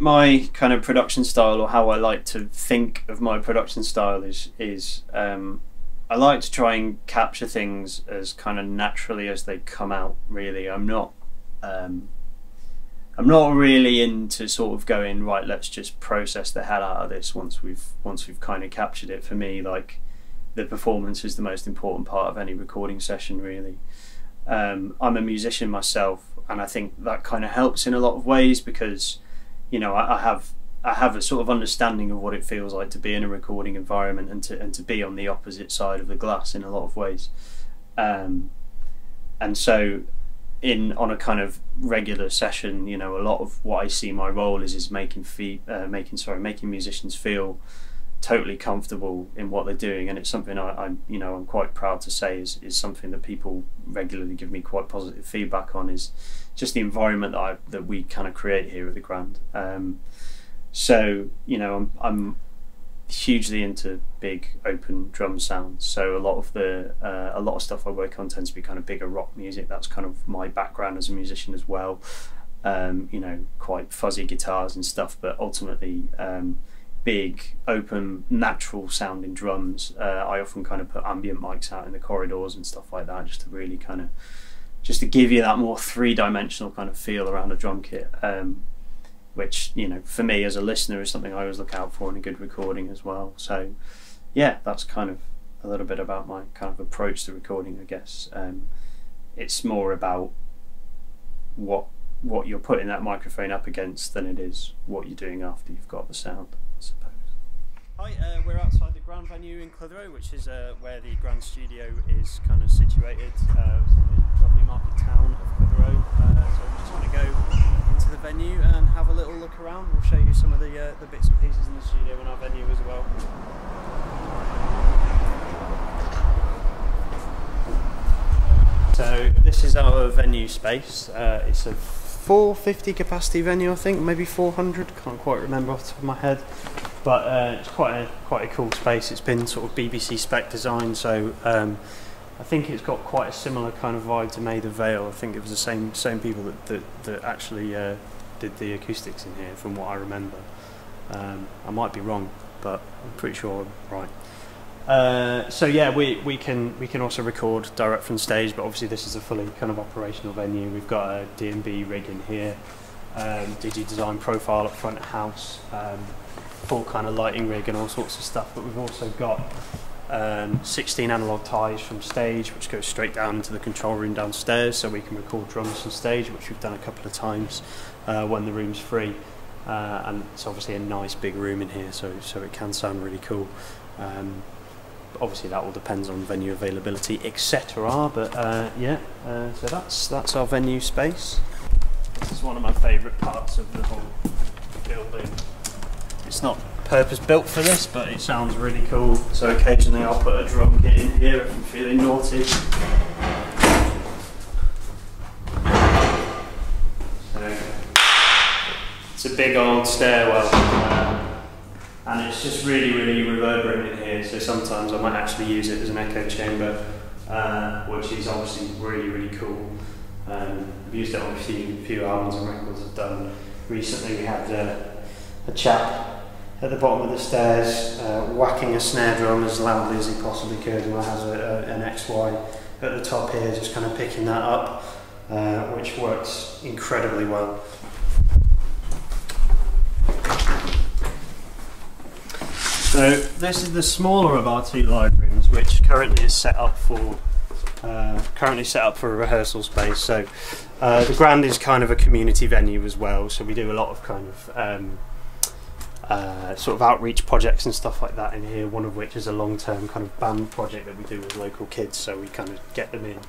my kind of production style, or how I like to think of my production style, is I like to try and capture things as kind of naturally as they come out. Really, I'm not really into sort of going, right, let's just process the hell out of this once we've kind of captured it. For me, like, the performance is the most important part of any recording session, really. I'm a musician myself, and I think that kind of helps in a lot of ways, because, you know, I have a sort of understanding of what it feels like to be in a recording environment and to be on the opposite side of the glass in a lot of ways, and so on a kind of regular session, you know, a lot of what I see my role is making musicians feel totally comfortable in what they're doing, and it's something I'm quite proud to say is something that people regularly give me quite positive feedback on, is just the environment that we kind of create here at the Grand. So, you know, I'm hugely into big open drum sounds, so a lot of the a lot of stuff I work on tends to be kind of bigger rock music. That's kind of my background as a musician as well, you know, quite fuzzy guitars and stuff, but ultimately big open natural sounding drums. I often kind of put ambient mics out in the corridors and stuff like that, just to give you that more three-dimensional kind of feel around a drum kit, which, you know, for me as a listener is something I always look out for in a good recording as well. So yeah, that's kind of a little bit about my kind of approach to recording, I guess. It's more about what you're putting that microphone up against than it is what you're doing after you've got the sound, I suppose. Hi, we're outside the Grand venue in Clitheroe, which is where the Grand Studio is kind of situated. It's in the lovely market town of Clitheroe. So we just want to go into the venue and have a little look around. We'll show you some of the bits and pieces in the studio and our venue as well. So this is our venue space. It's a 450 capacity venue, I think, maybe 400, can't quite remember off the top of my head, but it's quite a cool space. It's been sort of BBC spec design, so I think it's got quite a similar kind of vibe to Maida Vale. I think it was the same people that actually did the acoustics in here, from what I remember. I might be wrong, but I'm pretty sure I'm right. So yeah, we can also record direct from stage, but obviously this is a fully kind of operational venue. We've got a D&B rig in here, Digi design profile up front of house, full kind of lighting rig and all sorts of stuff. But we've also got 16 analog ties from stage, which goes straight down into the control room downstairs, so we can record drums from stage, which we've done a couple of times when the room's free. And it's obviously a nice big room in here, so it can sound really cool. Obviously that all depends on venue availability, etc. But yeah, so that's our venue space. This is one of my favourite parts of the whole building. It's not purpose built for this, but it sounds really cool, so occasionally I'll put a drum kit in here if I'm feeling naughty. So it's a big old stairwell, and it's just really, really reverberant in here, so sometimes I might actually use it as an echo chamber, which is obviously really, really cool. I've used it on a few albums and records I've done. Recently we had a chap at the bottom of the stairs whacking a snare drum as loudly as he possibly could, and I have an XY at the top here just kind of picking that up, which works incredibly well. So this is the smaller of our two live rooms, which currently is currently set up for a rehearsal space. So the Grand is kind of a community venue as well, so we do a lot of kind of sort of outreach projects and stuff like that in here, one of which is a long-term kind of band project that we do with local kids. So we kind of get them in,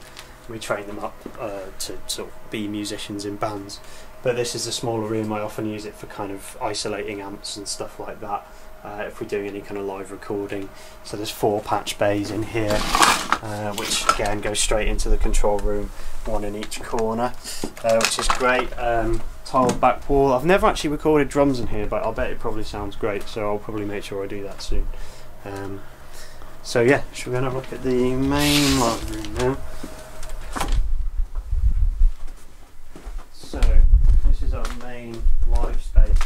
we train them up to sort of be musicians in bands. But this is a smaller room. I often use it for kind of isolating amps and stuff like that, if we're doing any kind of live recording. So there's 4 patch bays in here, which again go straight into the control room, one in each corner, which is great. Tiled back wall. I've never actually recorded drums in here, but I'll bet it probably sounds great, so I'll probably make sure I do that soon. So yeah, should we go and have a look at the main live room now? So this is our main live space.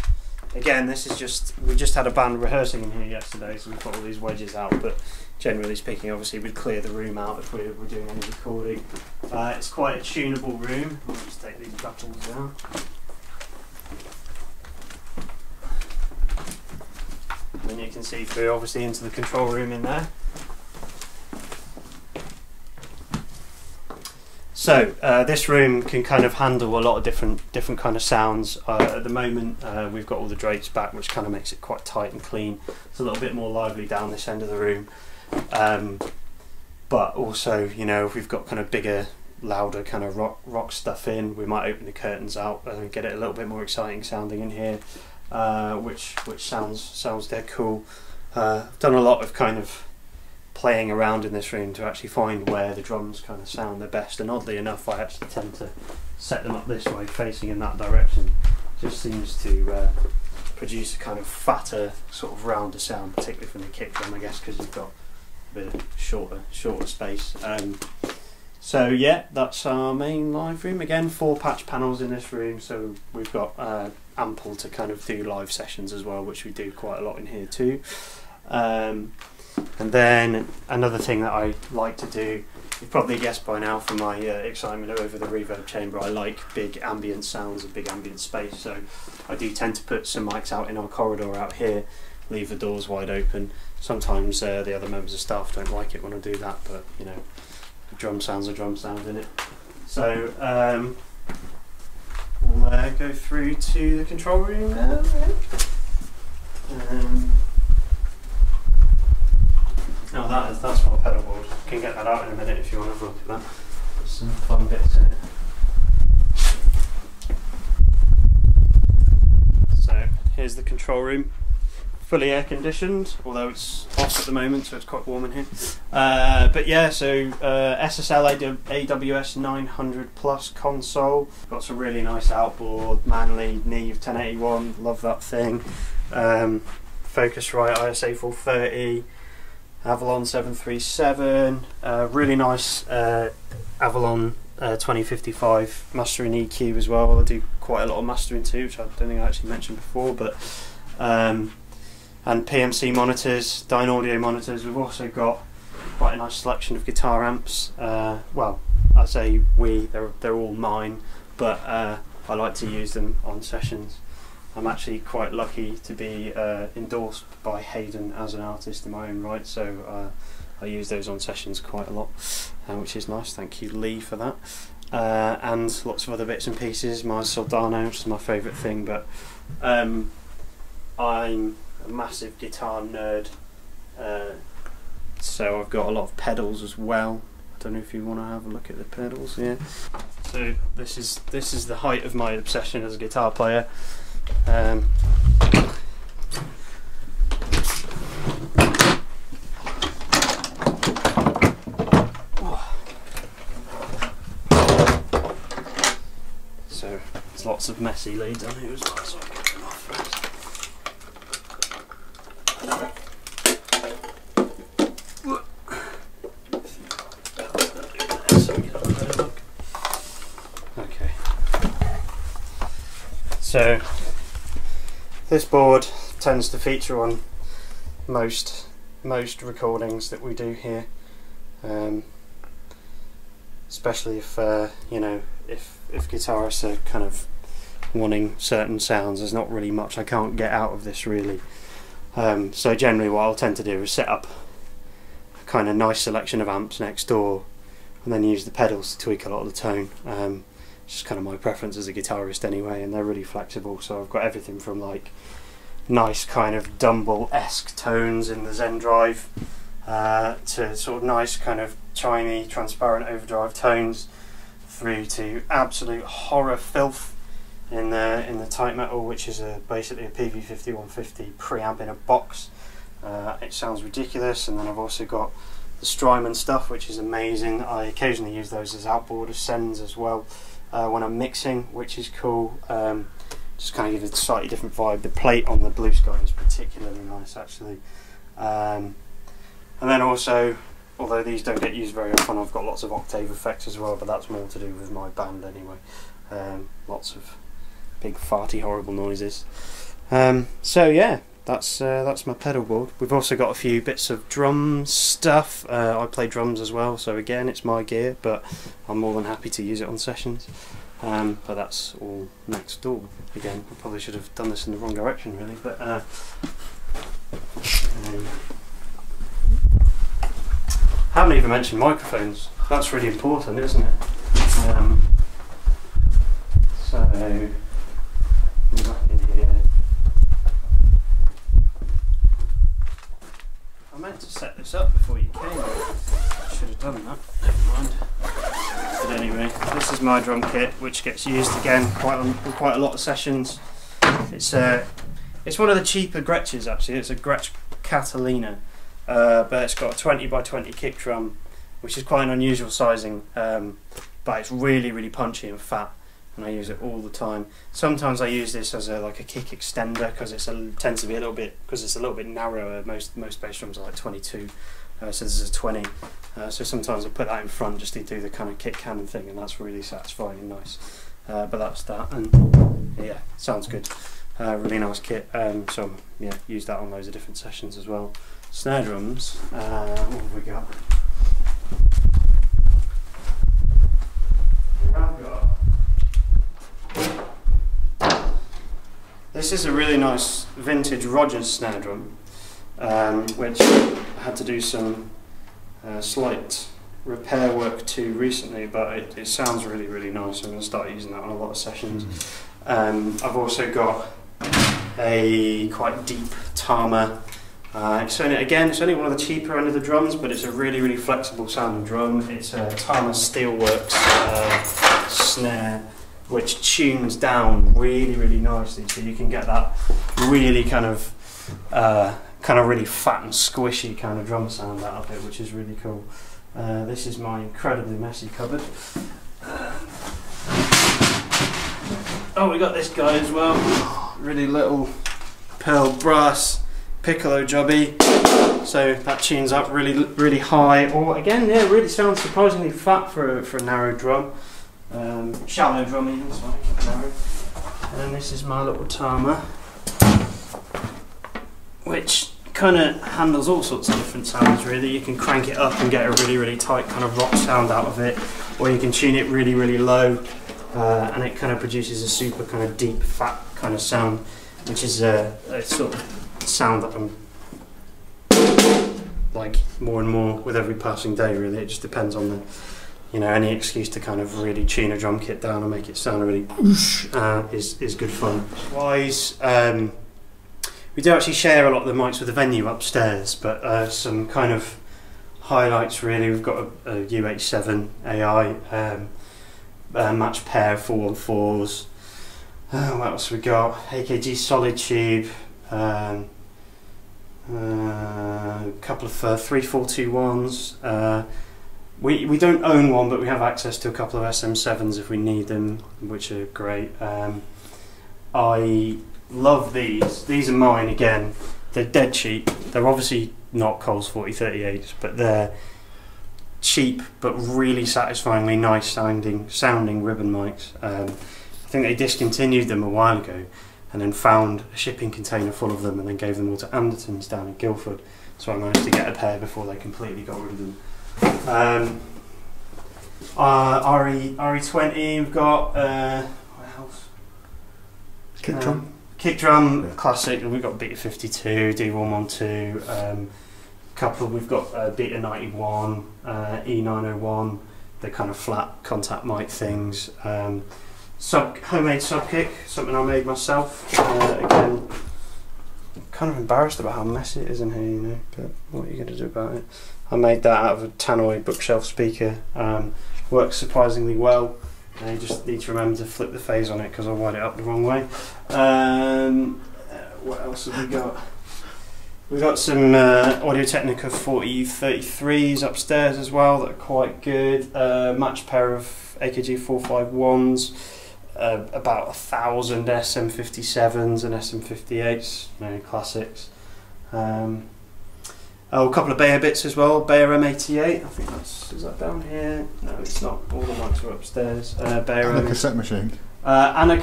this is just, we just had a band rehearsing in here yesterday, so we put all these wedges out, but generally speaking, obviously we'd clear the room out if we're doing any recording. It's quite a tunable room. I'll just take these battles down. And then you can see through, obviously, into the control room in there. So this room can kind of handle a lot of different kind of sounds. At the moment we've got all the drapes back, which kind of makes it quite tight and clean. It's a little bit more lively down this end of the room, but also, you know, if we've got kind of bigger, louder kind of rock stuff in, we might open the curtains out and get it a little bit more exciting sounding in here, which sounds dead cool. I've done a lot of kind of playing around in this room to actually find where the drums kind of sound the best, and oddly enough I actually tend to set them up this way, facing in that direction. Just seems to produce a kind of fatter, sort of rounder sound, particularly from the kick drum, I guess, because you've got a bit of shorter space. So yeah, that's our main live room. Again, 4 patch panels in this room, so we've got ample to kind of do live sessions as well, which we do quite a lot in here too. And then another thing that I like to do, you've probably guessed by now from my excitement over the reverb chamber, I like big ambient sounds and big ambient space, so I do tend to put some mics out in our corridor out here, leave the doors wide open. Sometimes the other members of staff don't like it when I do that, but you know, the drum sound's a drum sound, in it. So we'll go through to the control room now. No, that's what a pedal board. You can get that out in a minute if you want to have a look at that. There's some fun bits in it. So here's the control room, fully air conditioned, although it's off at the moment, so it's quite warm in here. But yeah, so SSL AWS 900+ console. Got some really nice outboard, Manly Neve 1081. Love that thing. Focusrite ISA 430. Avalon 737, really nice Avalon 2055 mastering EQ as well. I do quite a lot of mastering too, which I don't think I actually mentioned before, but and PMC monitors, Dynaudio monitors. We've also got quite a nice selection of guitar amps. Well, I say we, they're all mine, but I like to use them on sessions. I'm actually quite lucky to be endorsed by Hayden as an artist in my own right, so I use those on sessions quite a lot, which is nice. Thank you, Lee, for that. And lots of other bits and pieces. My Soldano, which is my favourite thing, but I'm a massive guitar nerd, so I've got a lot of pedals as well. I don't know if you want to have a look at the pedals here. Yeah. So this is the height of my obsession as a guitar player. So there's lots of messy leads on here as well, so I'll get them off first. Okay. So this board tends to feature on most recordings that we do here, especially if you know, if guitarists are kind of wanting certain sounds. There's not really much I can't get out of this really. So generally, what I'll tend to do is set up a kind of nice selection of amps next door, and then use the pedals to tweak a lot of the tone. Just kind of my preference as a guitarist anyway, and they're really flexible, so I've got everything from like nice kind of Dumble-esque tones in the Zendrive to sort of nice kind of chimey transparent overdrive tones, through to absolute horror filth in the Tight Metal, which is basically a PV5150 preamp in a box. It sounds ridiculous. And then I've also got the Strymon stuff, which is amazing. I occasionally use those as outboard ascends as well, when I'm mixing, which is cool. Just kind of give a slightly different vibe. The plate on the Blue Sky is particularly nice, actually. And then also, although these don't get used very often, I've got lots of octave effects as well, but that's more to do with my band anyway. Lots of big farty horrible noises. So yeah, that's my pedal board. We've also got a few bits of drum stuff. I play drums as well, so again it's my gear, but I'm more than happy to use it on sessions. But that's all next door. Again, I probably should have done this in the wrong direction really, but I haven't even mentioned microphones. That's really important, isn't it? So back in here. I meant to set this up before you came. I should have done that. Never mind. But anyway, this is my drum kit, which gets used again quite a lot of sessions. It's one of the cheaper Gretches actually. It's a Gretsch Catalina, but it's got a 20 by 20 kick drum, which is quite an unusual sizing, but it's really, really punchy and fat, and I use it all the time. Sometimes I use this as like a kick extender because it's a little bit narrower. Most bass drums are like 22, so this is a 20. So sometimes I put that in front just to do the kind of kick cannon thing, and that's really satisfying and nice. But that's that, and yeah, sounds good. Really nice kit. So yeah, use that on loads of different sessions as well. Snare drums. What have we got? This is a really nice vintage Rogers snare drum, which I had to do some slight repair work to recently, but it sounds really, really nice. I'm going to start using that on a lot of sessions. I've also got a quite deep Tama. It's only one of the cheaper end of the drums, but it's a really, really flexible sounding drum. It's a Tama Steelworks snare, which tunes down really, really nicely, so you can get that really really fat and squishy kind of drum sound out of it, which is really cool. This is my incredibly messy cupboard. Oh, we got this guy as well. Really little Pearl brass piccolo jobby, so that tunes up really, really high. Or again, yeah, really sounds surprisingly fat for a narrow drum. Shallow drumming, and then this is my little Tama, which kind of handles all sorts of different sounds really. You can crank it up and get a really, really tight kind of rock sound out of it, or you can tune it really, really low, and it kind of produces a super kind of deep fat kind of sound, which is a sort of sound that I'm like more and more with every passing day really. It just depends on the any excuse to kind of really tune a drum kit down and make it sound really is good fun. Wise, we do actually share a lot of the mics with the venue upstairs, but some kind of highlights really. We've got a UH7 AI match pair 414s. What else we got? AKG Solid Tube. A couple of 342 1s. We don't own one, but we have access to a couple of SM7s if we need them, which are great. I love these. These are mine again. They're dead cheap. They're obviously not Coles 4038s, but they're cheap but really satisfyingly nice sounding ribbon mics. I think they discontinued them a while ago, and then found a shipping container full of them, and then gave them all to Anderton's down in Guildford. So I managed to get a pair before they completely got rid of them. RE20, we've got what else? Kick drum. Kick drum, yeah. Classic. We've got Beta 52, D112, couple. We've got Beta 91, E901, the kind of flat contact mic things. Homemade sub kick, something I made myself. Again, I'm kind of embarrassed about how messy it is in here, but what are you going to do about it? I made that out of a tannoy bookshelf speaker. Works surprisingly well. You just need to remember to flip the phase on it because I wired it up the wrong way. What else have we got? We've got some Audio-Technica 4033s upstairs as well that are quite good. Matched pair of AKG 451s. About 1,000 SM57s and SM58s, classics. Oh, a couple of Bayer bits as well. Bayer M88. I think is that down here? No, it's not. All the mics are upstairs. Bayer and a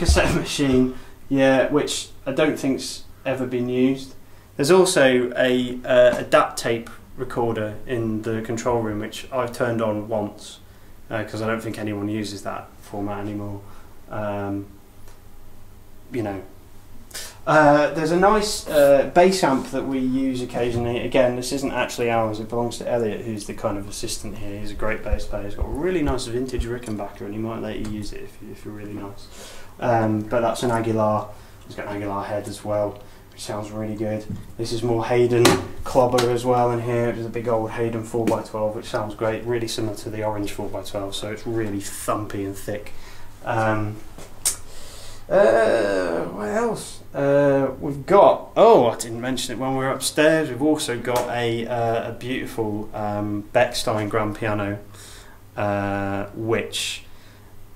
cassette machine. Yeah, which I don't think's ever been used. There's also a DAT tape recorder in the control room, which I've turned on once because I don't think anyone uses that format anymore. You know, there's a nice bass amp that we use occasionally. Again, this isn't actually ours, it belongs to Elliot, who's the kind of assistant here. He's a great bass player, he's got a really nice vintage Rickenbacker, and he might let you use it if you're really nice. But that's an Aguilar, it's got an Aguilar head as well, which sounds really good. This is more Hayden clobber as well in here. It is a big old Hayden 4x12, which sounds great, really similar to the orange 4x12, so it's really thumpy and thick. What else? We've got, oh, I didn't mention it when we were upstairs, we've also got a beautiful Bechstein grand piano, which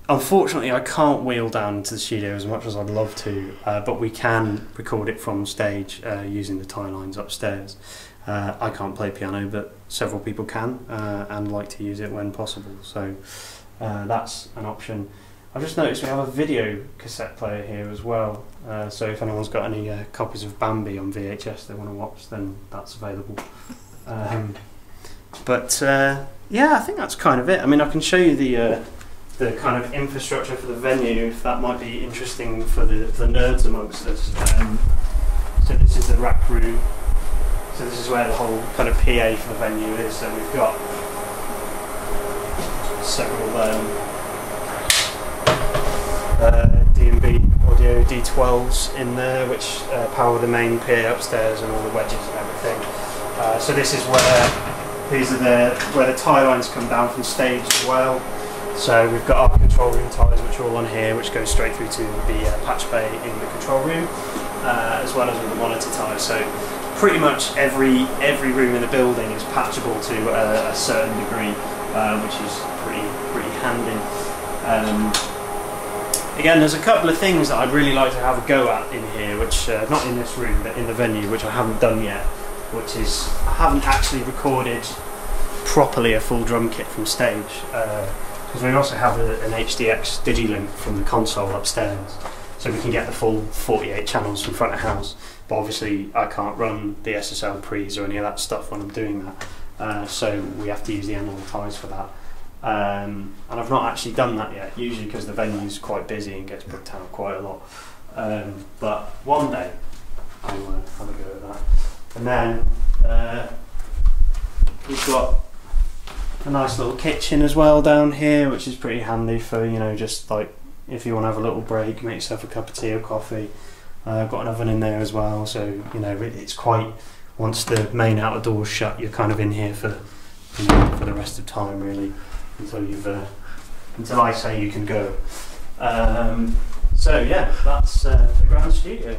unfortunately I can't wheel down to the studio as much as I'd love to, but we can record it from stage using the tie lines upstairs. I can't play piano, but several people can and like to use it when possible, so that's an option. I've just noticed we have a video cassette player here as well, so if anyone's got any copies of Bambi on VHS they want to watch, then that's available. Yeah, I think that's kind of it. I mean, I can show you the kind of infrastructure for the venue, if that might be interesting for the nerds amongst us. So this is the rack room, so this is where the whole kind of PA for the venue is, so we've got several D&B audio D12s in there, which power the main PA upstairs and all the wedges and everything. So this is where where the tie lines come down from stage as well. So we've got our control room ties, which are all on here, which go straight through to the patch bay in the control room, as well as with the monitor ties. So pretty much every room in the building is patchable to a certain degree, which is pretty handy. Again, there's a couple of things that I'd really like to have a go at in here, which, not in this room, but in the venue, which I haven't done yet, which is, I haven't actually recorded properly a full drum kit from stage, because we also have an HDX Digilink from the console upstairs, so we can get the full 48 channels from front of house, but obviously I can't run the SSL pre's or any of that stuff when I'm doing that, so we have to use the analog ties for that. And I've not actually done that yet, usually because the venue's quite busy and gets booked out quite a lot. But one day I will have a go at that. And then we've got a nice little kitchen as well down here, which is pretty handy for, you know, just like if you want to have a little break, make yourself a cup of tea or coffee. I've got an oven in there as well, so you know it's quite, once the main outer door's shut, you're kind of in here for the rest of time really. Until you've until I say you can go. So yeah, that's the Grand Studio.